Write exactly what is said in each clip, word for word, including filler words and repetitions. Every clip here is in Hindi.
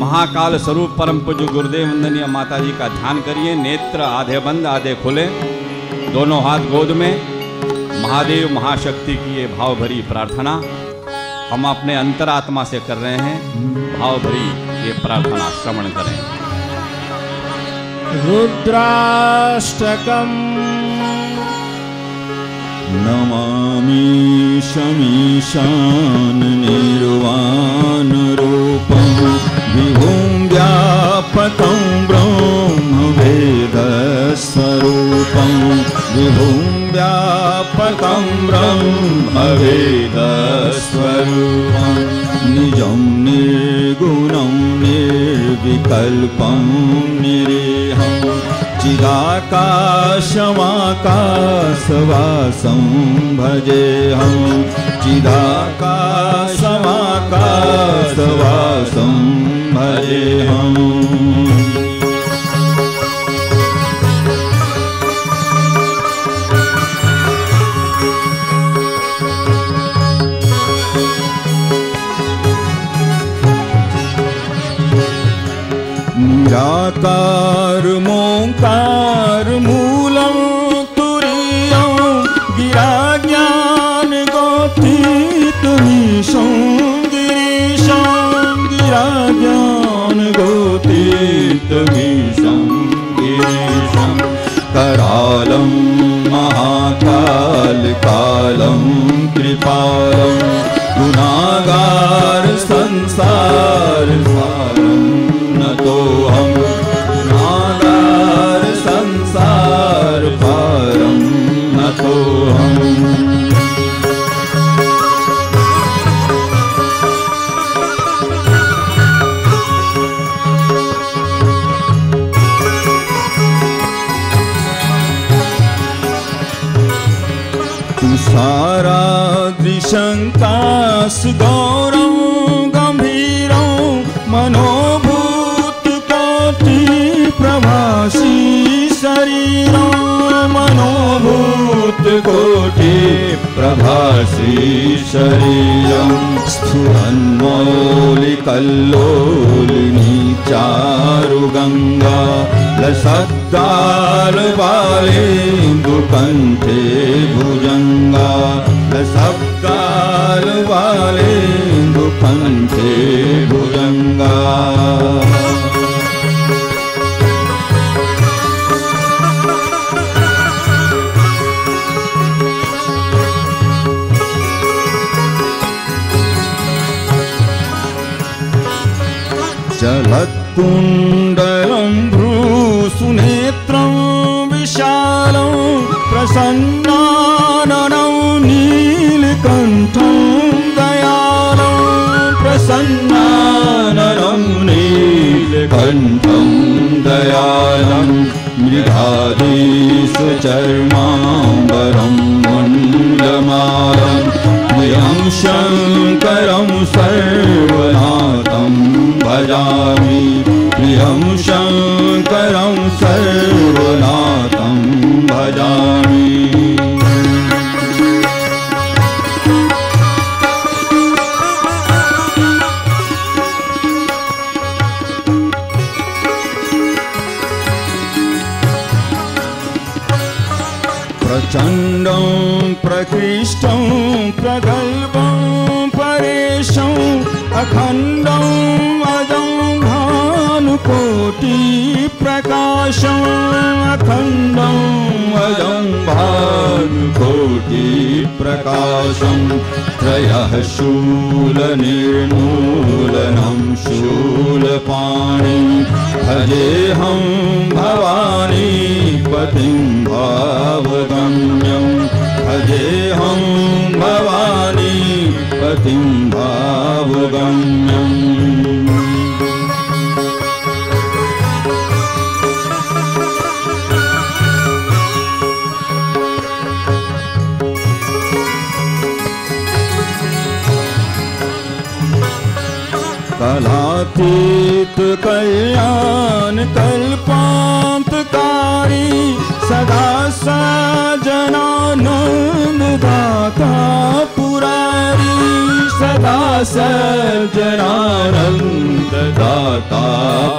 महाकाल स्वरूप परम पूज्य गुरुदेव वंदनीय माता जी का ध्यान करिए। नेत्र आधे बंद आधे खुले, दोनों हाथ गोद में। महादेव महाशक्ति की ये भाव भरी प्रार्थना हम अपने अंतरात्मा से कर रहे हैं। भाव भरी ये प्रार्थना श्रवण करें। रुद्राष्टकम नमामि शमीशान निर्वाण रूपम विभुं व्यापकं ब्रह्म वेदस्वरूपं विभुं व्यापकं ब्रह्म वेदस्वरूपं निजं निर्गुणं निर्विकल्पं निरीहम् चिदाकाशमाकाशवासं भजेऽहं चिदाकाशमाकाशवासं भजेऽहं। निराकार मोंकार मूलम तुरीयं गिराज्ञान गोतीतमीशं गिरीशं गिराज्ञान गोतीतमीशं गिरीशं करालं महाकाल कालं कृपालं गुणागार संसार सारं नतोऽहं गुणागार संसार पारं नतोऽहं। तुषाराद्रिशङ्का सुगौरं गम्भीरं मनोभूतम् प्रभासी शरीरं मनोभूतकोटि प्रभासी शरीरं स्फुरन्मौलिकल्लोलिनीचारुगङ्गा लसब्दालवालेन्दुकण्ठे भुजङ्गा लसब्दालवालेन्दुकण्ठे भुजङ्गा। कुण्डलं भ्रूसुनेत्रं विशालं प्रसन्नाननं नीलकण्ठं दयालं प्रसन्नाननं नीलकण्ठं दयालं मृगाधीश चर्माम्बरं मण्डमालं स्वयं शङ्करं सर्वनाथं भजामि प्रियं शङ्करं सर्वनाथं भजामि। प्रचण्डं प्रकृष्टं प्रगल्भं परेशं अखण्डं अजं भानुकोटिप्रकाशं अखण्डं अजं भानुकोटिप्रकाशं त्रयः शूलनिर्मूलनं शूलपाणिं भजेऽहं भवानी पतिं भावगम्यं भजेऽहं भवानी पतिं भावगम्यम्। कलातीत कल्याण कल्पान्तकारी सदा सज्जनानन्ददाता पुरारी सदा सज्जनानन्ददाता माता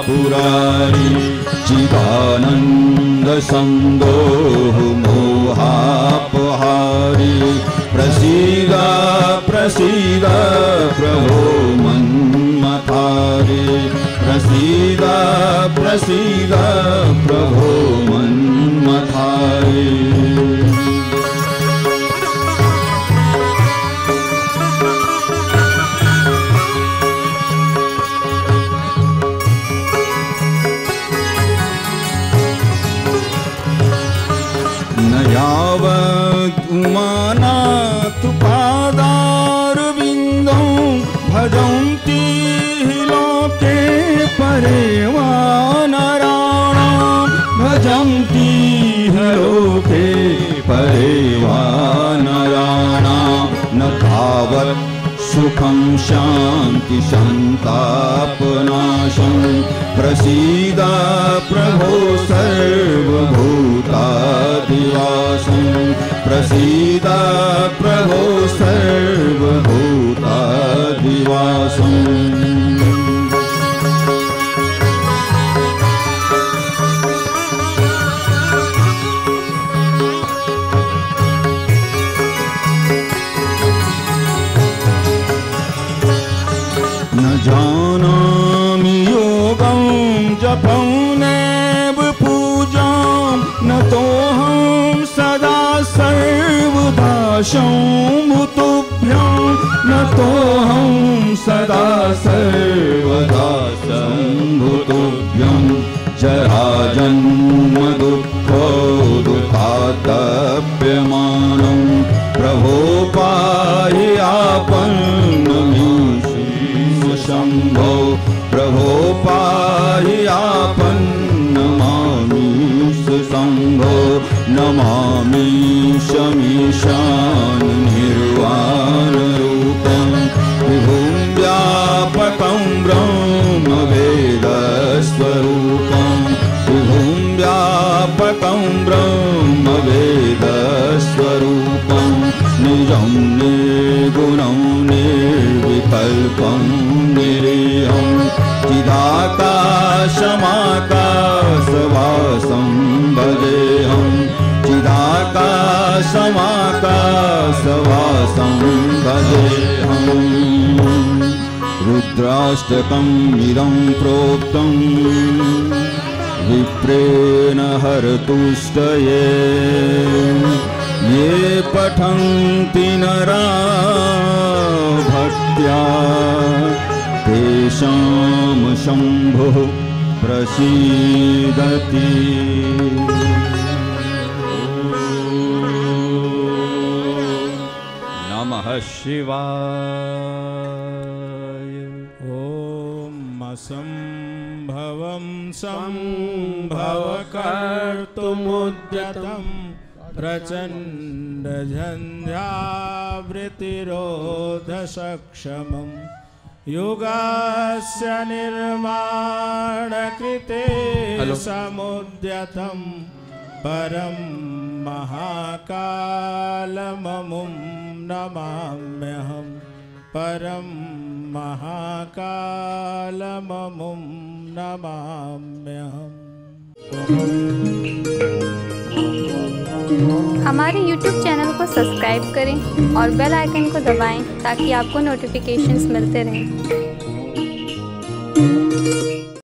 पुरारी चिदानंद संदोह मोहापहारी। प्रसीदा प्रसीदा प्रभो मन्मथारी, प्रसीदा प्रसीदा प्रभो मन्मथारी। सुखम शांति शांतापनाशम प्रसीदा प्रभो सर्वभूतादिवासम, प्रसीदा प्रभो सर्वभूतादिवासम। जानामि योगं जपं नैव पूजां न तोऽहं सदा सर्वदाशं मुतुभ्यं, न तोऽहं सदा सर्वदाशं मुतुभ्यं। जरा जन्म दुःखोद्धातव्यमानं प्रभो पाहि आपन्नम् शंभो, प्रभो पाहि आपन्न। नमामीश शंभो, नमामि शमीशान निर्वाण रूपं विभुं व्यापकं ब्रह्म वेद स्वरूपं, विभुं व्यापकं ब्रह्म वेद स्वरूपं। निजं निर्गुणं निर्विकल्पं निरीहं चिदाकाशमाकाशवासं भजेऽहं, चिदाकाशमाकाशवासं भजेऽहम्। रुद्राष्टकम् इदं प्रोक्तम् विप्रेण हर्तुष्टये, ये पठन्ति नरा भक्त्या तेषां शम्भुः प्रसीदति। नमः शिवाय। ॐ असम्भवं सम्भवकर्तुमुद्यतम् प्रचंड झंझावृतिरोध सक्षमं युगस्य निर्माण कृते समुद्यतं परं महाकालममुं नमाम्यहं, परं महाकालममुं नमाम्यहम्। हमारे YouTube चैनल को सब्सक्राइब करें और बेल आइकन को दबाएं ताकि आपको नोटिफिकेशंस मिलते रहें।